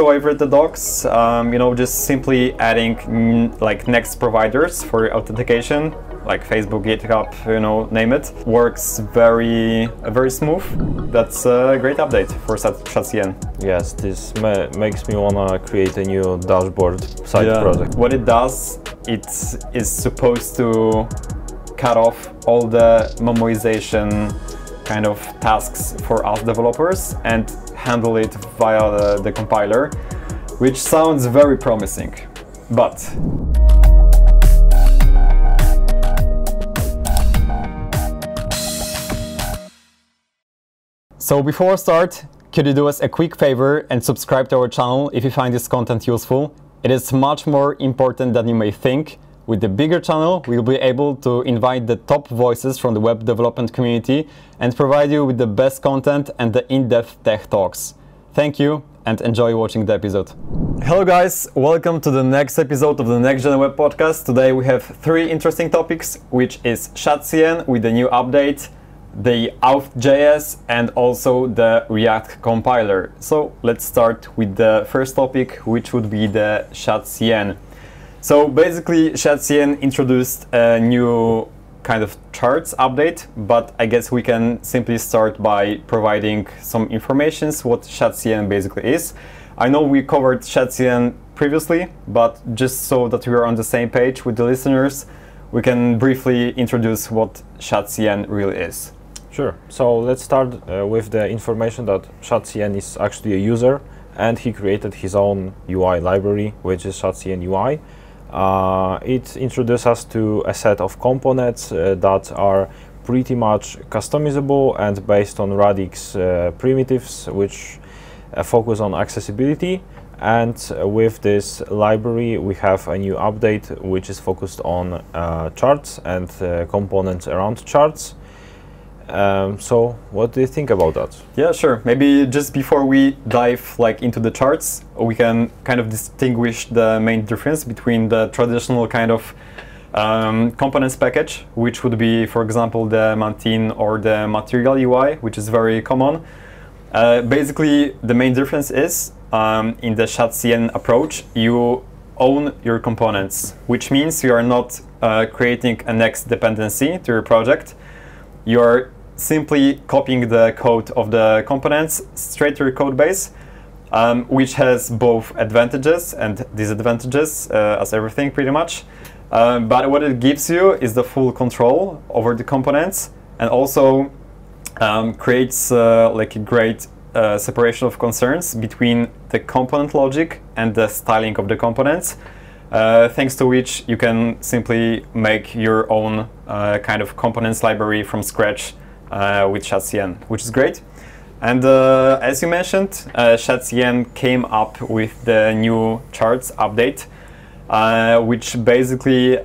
So I've read the docs, just simply adding like next providers for authentication, like Facebook, GitHub, name it. Works very smooth. That's a great update for shadcn. Yes, this makes me wanna create a new dashboard side project. What it does, it is supposed to cut off all the memoization kind of tasks for us developers and handle it via the compiler, which sounds very promising, but so before I start, could you do us a quick favor and subscribe to our channel if you find this content useful? It is much more important than you may think. With the bigger channel, we'll be able to invite the top voices from the web development community and provide you with the best content and the in-depth tech talks. Thank you and enjoy watching the episode. Hello guys, welcome to the next episode of the Next Gen Web Podcast. Today we have three interesting topics, which is shadcn with the new update, the Auth.js and also the React compiler. So let's start with the first topic, which would be the shadcn. So basically, shadcn introduced a new kind of charts update, but I guess we can simply start by providing some information what shadcn basically is. I know we covered shadcn previously, but just so that we are on the same page with the listeners, we can briefly introduce what shadcn really is. Sure. So let's start with the information that shadcn is actually a user, and he created his own UI library, which is shadcn/ui. It introduces us to a set of components that are pretty much customizable and based on Radix primitives, which focus on accessibility. And with this library, we have a new update which is focused on charts and components around charts. So what do you think about that? Yeah, sure. Maybe just before we dive into the charts, we can kind of distinguish the main difference between the traditional kind of components package, which would be, for example, the Mantine or the Material UI, which is very common. Basically, the main difference is in the shadcn approach, you own your components, which means you are not creating a next dependency to your project. You're simply copying the code of the components straight to your code base, which has both advantages and disadvantages, as everything pretty much. But what it gives you is the full control over the components, and also creates a great separation of concerns between the component logic and the styling of the components. Thanks to which you can simply make your own kind of components library from scratch with shadcn, which is great. And as you mentioned, shadcn came up with the new charts update, which basically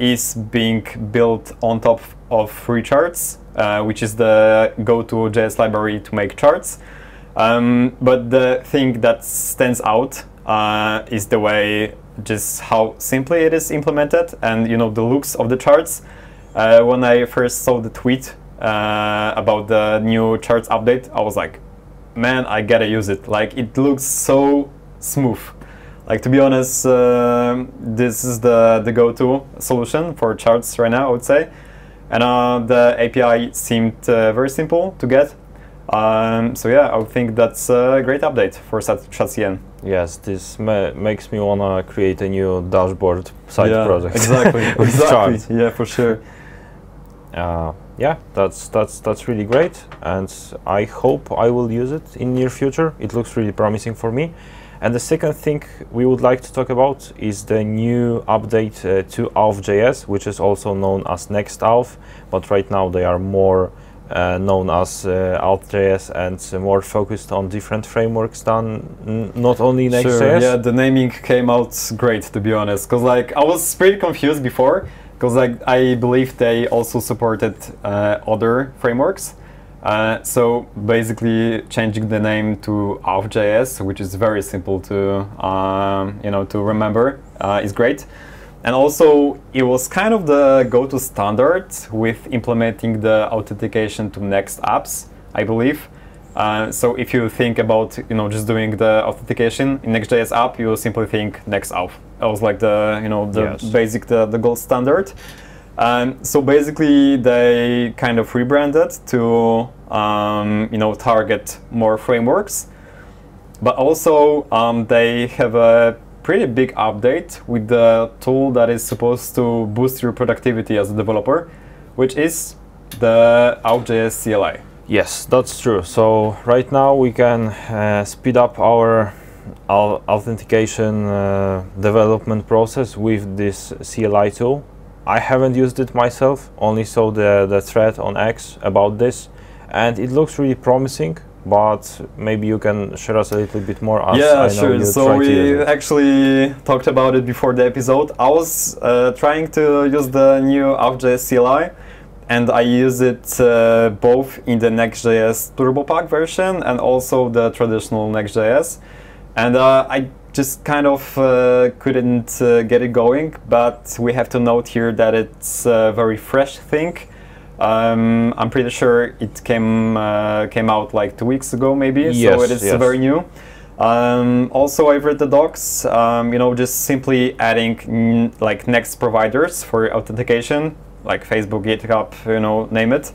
is being built on top of Recharts, which is the go-to.js library to make charts. But the thing that stands out is the way just how simply it is implemented, and the looks of the charts. When I first saw the tweet about the new charts update, I was like, man, I gotta use it. It looks so smooth. To be honest, this is the go-to solution for charts right now, I would say. And the API seemed very simple to get. So yeah, I think that's a great update for shadcn. Yes, this makes me wanna create a new dashboard side project. Exactly, exactly. Yeah, for sure. Yeah, that's really great, and I hope I will use it in near future. It looks really promising for me. And the second thing we would like to talk about is the new update to Auth.js, which is also known as NextAuth, but right now they are more known as Auth.js and more focused on different frameworks than not only Next.js. Sure, yeah, the naming came out great, to be honest, because I was pretty confused before, because I believe they also supported other frameworks. So basically, changing the name to Auth.js, which is very simple to to remember, is great. And also, it was kind of the go-to standard with implementing the authentication to Next apps, I believe. So if you think about just doing the authentication in Next.js app, you will simply think NextAuth. That was like the basic the gold standard. So basically, they kind of rebranded to target more frameworks, but also they have a pretty big update with the tool that is supposed to boost your productivity as a developer, which is the Auth.js CLI. Yes, that's true. So right now we can speed up our authentication development process with this CLI tool. I haven't used it myself, only saw the thread on X about this, and it looks really promising, but maybe you can share us a little bit more. Yeah, sure. So we actually talked about it before the episode. I was trying to use the new Auth.js CLI, and I used it both in the Next.js TurboPack version and also the traditional Next.js. And I just kind of couldn't get it going, but we have to note here that it's a very fresh thing. I'm pretty sure it came out like 2 weeks ago, maybe. Yes, so it is very new. Also, I've read the docs. Just simply adding like next providers for authentication, like Facebook, GitHub, name it,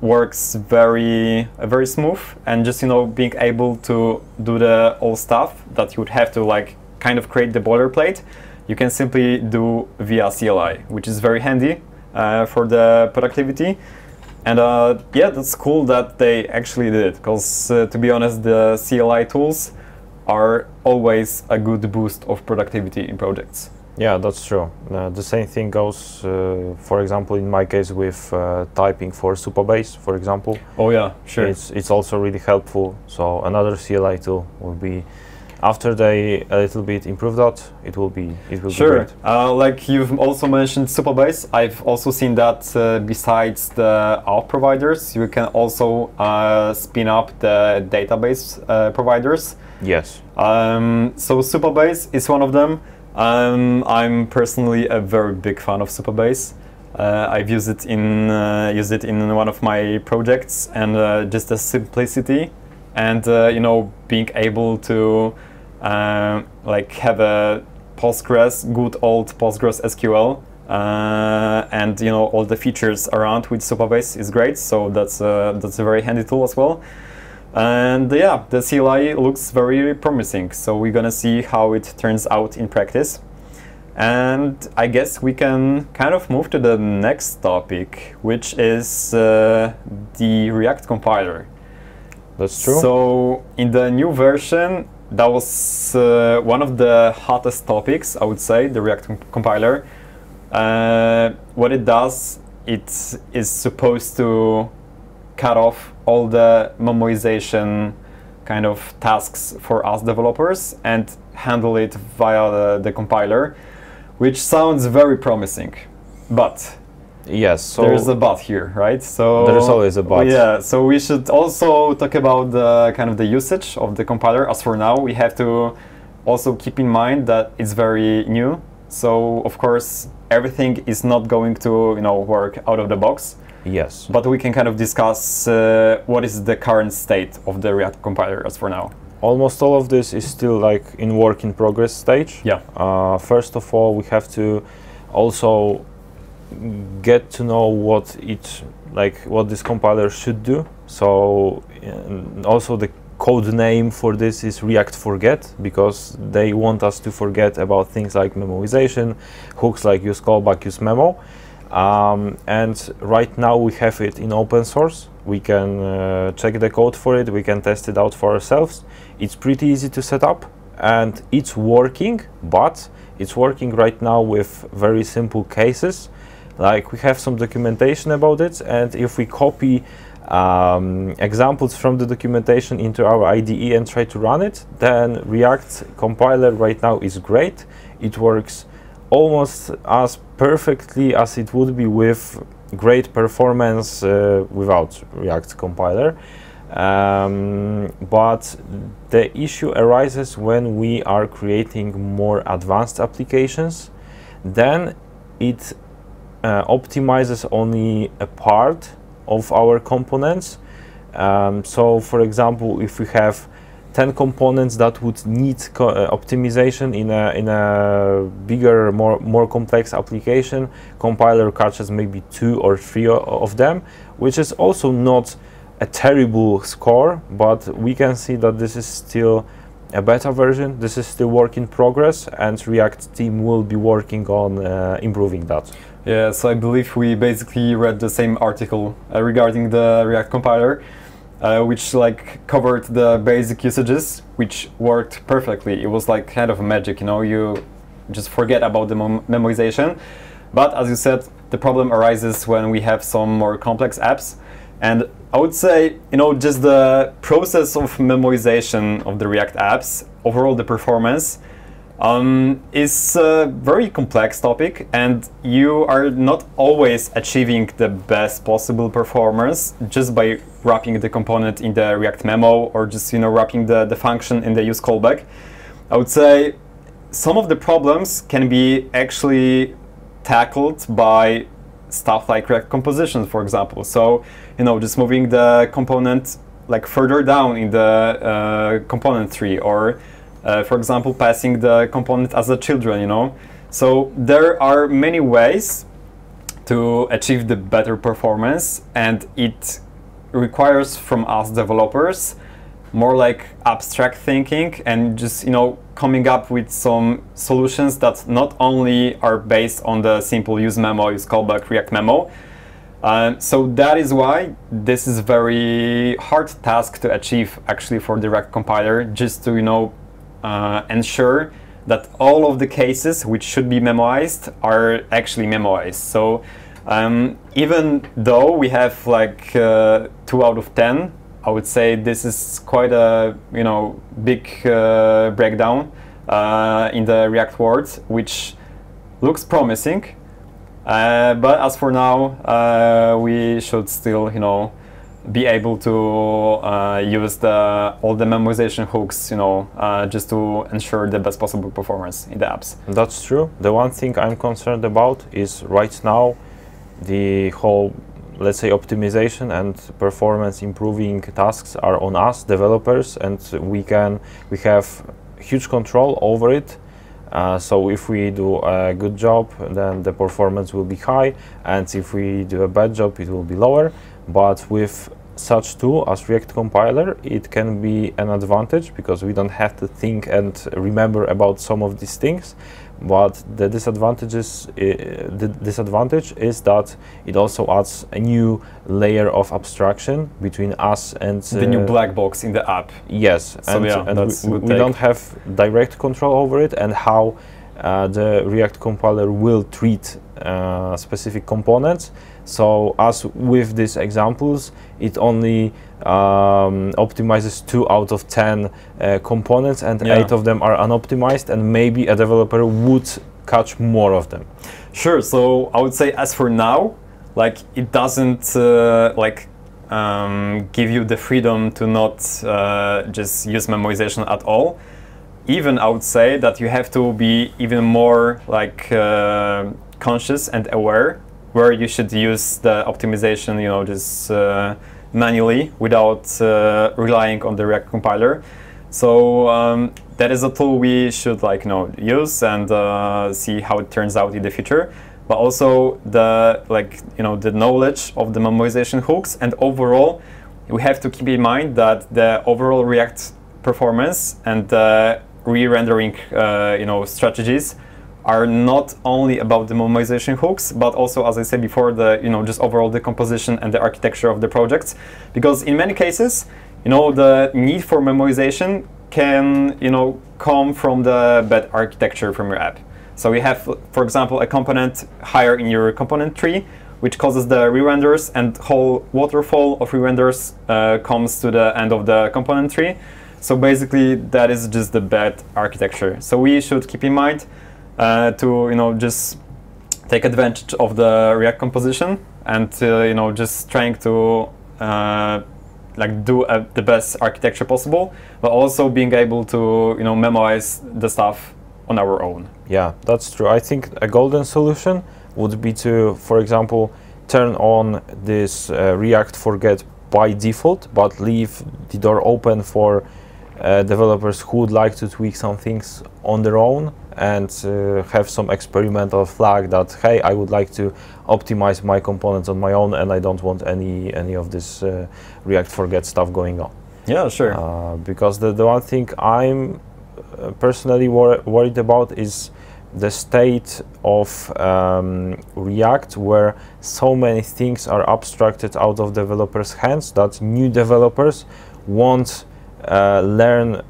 works very smooth, and just being able to do the old stuff that you would have to like kind of create the boilerplate, you can simply do via CLI, which is very handy. For the productivity, and yeah, that's cool that they actually did it, because to be honest, the CLI tools are always a good boost of productivity in projects. Yeah, that's true. The same thing goes, for example, in my case with typing for Supabase, for example. Oh yeah, sure. It's also really helpful. So another CLI tool will be. After they a little bit improve that, it will be great. Like you've also mentioned Supabase, I've also seen that besides the auth providers, you can also spin up the database providers. Yes. So Supabase is one of them. I'm personally a very big fan of Supabase. I've used it in one of my projects, and just the simplicity and being able to like have a good old Postgres SQL and all the features around with Supabase is great. So that's a very handy tool as well. And yeah, the CLI looks very promising. So we're gonna see how it turns out in practice. And I guess we can kind of move to the next topic, which is the React compiler. That's true. So in the new version, that was one of the hottest topics, I would say, the React compiler. What it does, it is supposed to cut off all the memoization kind of tasks for us developers and handle it via the compiler, which sounds very promising. But yes, so there's a but here, right? So there's always a but. Yeah, so we should also talk about the kind of the usage of the compiler. As for now, we have to also keep in mind that it's very new. So of course, everything is not going to work out of the box. Yes. But we can kind of discuss what is the current state of the React compiler as for now. Almost all of this is still like in work in progress stage. Yeah. First of all, we have to also get to know what this compiler should do. So also the code name for this is React Forget, because they want us to forget about things like memoization, hooks like use callback, use memo. And right now we have it in open source. We can check the code for it. We can test it out for ourselves. It's pretty easy to set up, and it's working, but it's working right now with very simple cases. Like we have some documentation about it, and if we copy examples from the documentation into our IDE and try to run it, then React compiler right now is great. It works almost as perfectly as it would be with great performance without React compiler. But the issue arises when we are creating more advanced applications. Then it optimizes only a part of our components, So for example, if we have 10 components that would need optimization in a bigger, more complex application, compiler catches maybe 2 or 3 of them, which is also not a terrible score, but we can see that this is still a beta version. This is still work in progress, and React team will be working on improving that. Yeah, so I believe we basically read the same article regarding the React compiler, which like covered the basic usages, which worked perfectly. It was like kind of magic, you know, you just forget about the memorization. But as you said, the problem arises when we have some more complex apps. And I would say, you know, just the process of memorization of the React apps, overall the performance, is a very complex topic, and you are not always achieving the best possible performance just by wrapping the component in the React memo, or just, you know, wrapping the function in the use callback. I would say some of the problems can be actually tackled by stuff like React composition, for example. So, you know, just moving the component like further down in the component tree, or for example, passing the component as a children, you know. So there are many ways to achieve the better performance, and it requires from us developers more like abstract thinking and just, you know, coming up with some solutions that not only are based on the simple use memo, use callback, React memo. So that is why this is very hard task to achieve actually for the React compiler, just to, you know, ensure that all of the cases which should be memoized are actually memoized. So even though we have like 2 out of 10, I would say this is quite a, you know, big breakdown in the React world, which looks promising. But as for now, we should still, you know, be able to use all the memorization hooks, you know, just to ensure the best possible performance in the apps. That's true. The one thing I'm concerned about is right now the whole, let's say, optimization and performance improving tasks are on us developers, and we have huge control over it. So if we do a good job, then the performance will be high, and if we do a bad job, it will be lower. But with such tool as React Compiler, it can be an advantage because we don't have to think and remember about some of these things. But the disadvantage is that it also adds a new layer of abstraction between us and the new black box in the app. Yes, so and, yeah, and we don't have direct control over it and how the React compiler will treat specific components. So as with these examples, it only optimizes 2 out of 10 components, and yeah, 8 of them are unoptimized, and maybe a developer would catch more of them. Sure, so I would say as for now, like, it doesn't give you the freedom to not just use memorization at all. Even I would say that you have to be even more like conscious and aware where you should use the optimization, you know, just manually without relying on the React compiler. So that is a tool we should, like, you know, use and see how it turns out in the future. But also the, like, you know, the knowledge of the memorization hooks, and overall we have to keep in mind that the overall React performance and the re-rendering, you know, strategies are not only about the memorization hooks, but also, as I said before, the, you know, just overall the composition and the architecture of the projects, because in many cases, you know, the need for memorization can, you know, come from the bad architecture from your app. So you have, for example, a component higher in your component tree, which causes the re-renders, and whole waterfall of re-renders comes to the end of the component tree. So basically, that is just the bad architecture. So we should keep in mind to, you know, just take advantage of the React composition and, you know, just trying to like do the best architecture possible, but also being able to, you know, memorize the stuff on our own. Yeah, that's true. I think a golden solution would be to, for example, turn on this React Forget by default, but leave the door open for developers who would like to tweak some things on their own and have some experimental flag that, hey, I would like to optimize my components on my own and I don't want any of this React Forget stuff going on. Yeah, sure. Because the one thing I'm personally worried about is the state of React, where so many things are abstracted out of developers' hands that new developers won't learn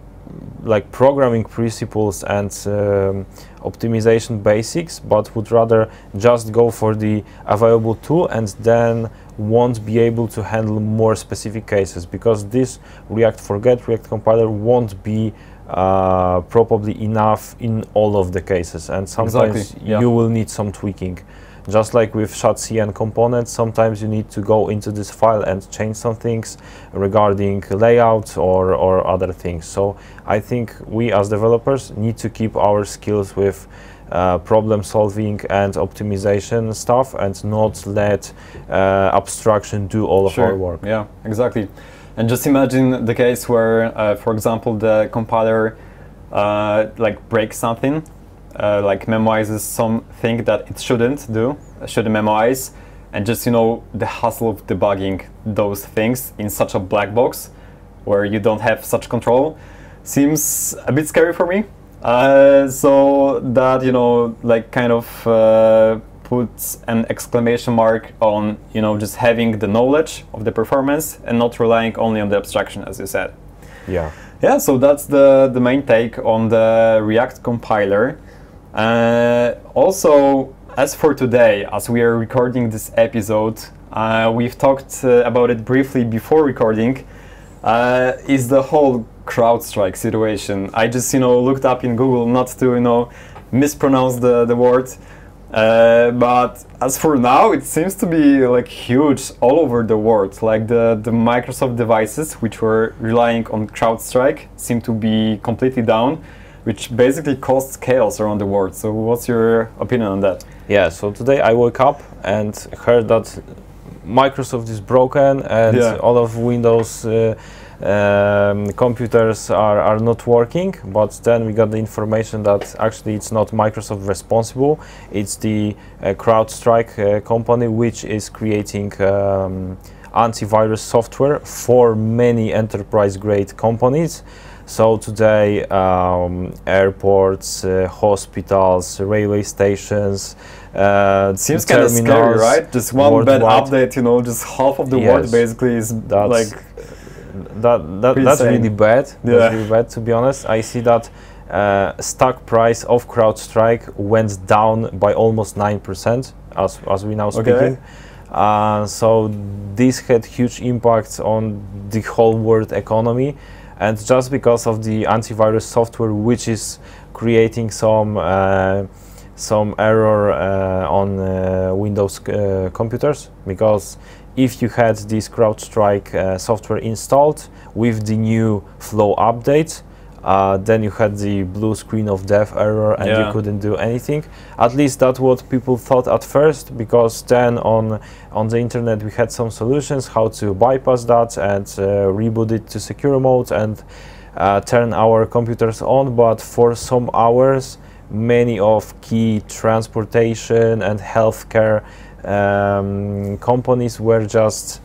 like programming principles and optimization basics, but would rather just go for the available tool and then won't be able to handle more specific cases, because this React Forget, React Compiler won't be probably enough in all of the cases, and sometimes exactly, yeah, you will need some tweaking. Just like with shadcn components, sometimes you need to go into this file and change some things regarding layout or other things. So I think we as developers need to keep our skills with problem solving and optimization stuff and not let abstraction do all of our work. Yeah, exactly. And just imagine the case where, for example, the compiler like breaks something. Like memoizes something that it shouldn't do, shouldn't memorize, and just, you know, the hassle of debugging those things in such a black box where you don't have such control seems a bit scary for me. So that, you know, like kind of puts an exclamation mark on, you know, just having the knowledge of the performance and not relying only on the abstraction, as you said. Yeah. Yeah, so that's the main take on the React compiler. Also, as for today, as we are recording this episode, we've talked about it briefly before recording, is the whole CrowdStrike situation. I just, you know, looked up in Google not to, you know, mispronounce the word, but as for now, it seems to be like huge all over the world. Like the Microsoft devices which were relying on CrowdStrike seem to be completely down, which basically caused chaos around the world. So what's your opinion on that? Yeah, so today I woke up and heard that Microsoft is broken and all of Windows computers are not working. But then we got the information that actually it's not Microsoft responsible. It's the CrowdStrike company which is creating antivirus software for many enterprise-grade companies. So today, airports, hospitals, railway stations, seems kind of scary, right? Just one bad update, you know, just half of the world basically is that's really bad. Yeah. That's really bad, to be honest. I see that stock price of CrowdStrike went down by almost 9% as we now speaking. So this had huge impacts on the whole world economy. And just because of the antivirus software, which is creating some error on Windows computers, because if you had this CrowdStrike software installed with the new Flow update, then you had the blue screen of death error and you couldn't do anything. At least that's what people thought at first, because then on the internet we had some solutions how to bypass that and reboot it to secure mode and turn our computers on. But for some hours, many of key transportation and healthcare companies were just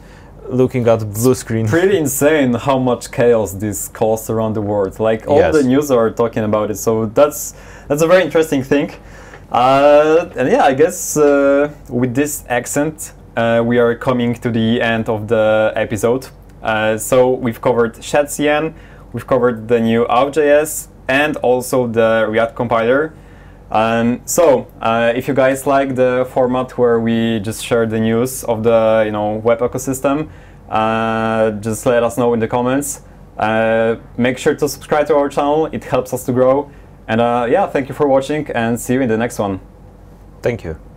looking at blue screen. Pretty insane how much chaos this caused around the world. Like all the news are talking about it. So that's a very interesting thing. And yeah, I guess with this accent, we are coming to the end of the episode. So we've covered shadcn, we've covered the new Auth.js, and also the React compiler. So if you guys like the format where we just share the news of the, you know, web ecosystem, just let us know in the comments. Make sure to subscribe to our channel. It helps us to grow. And yeah, thank you for watching and see you in the next one. Thank you.